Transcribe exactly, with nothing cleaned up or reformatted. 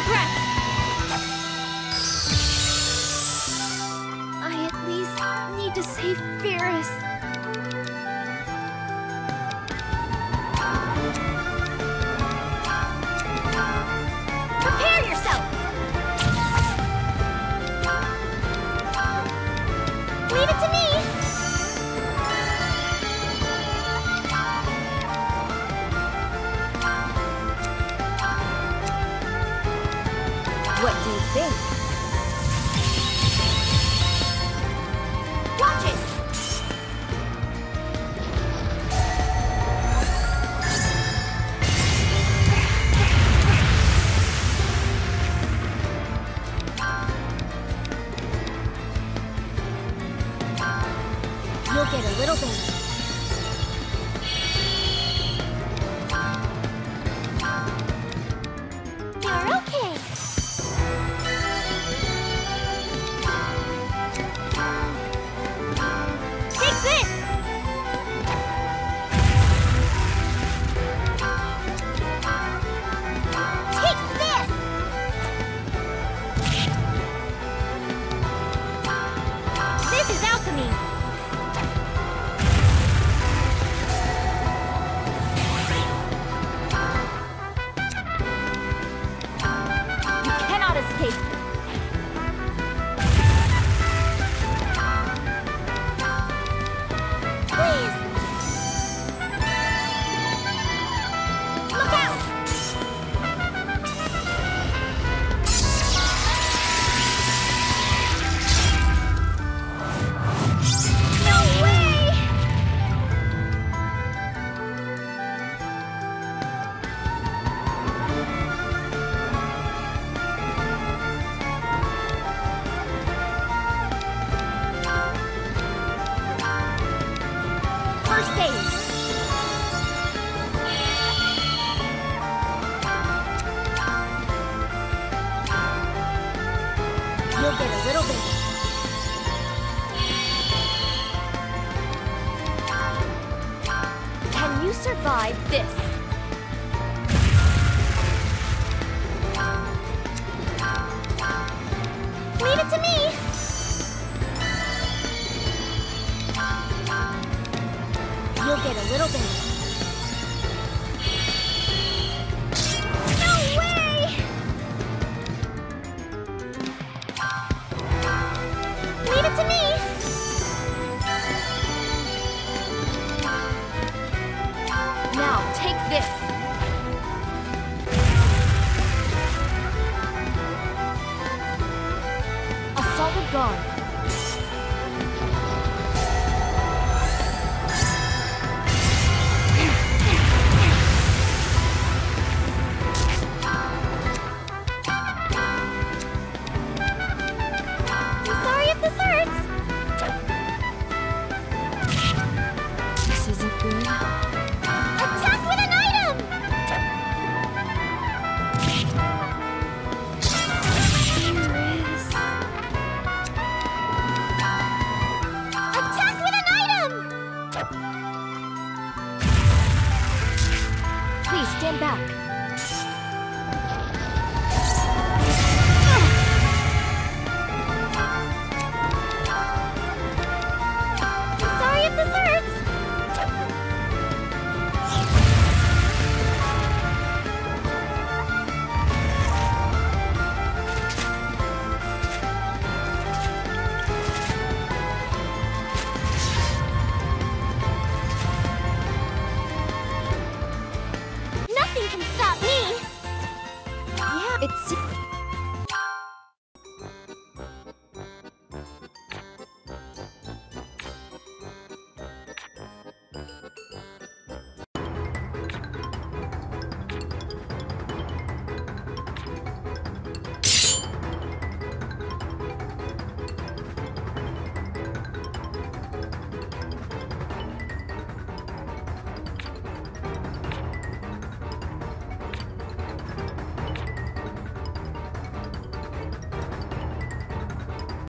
regrets. I at least need to save Firis. Prepare yourself! Leave it to me! What do you think? Watch it! You'll get a little bit. You'll get a little bit. Can you survive this? Leave it to me! You'll get a little bit. Gone. I'm sorry if this hurts. This isn't good. Attack with an Stand back.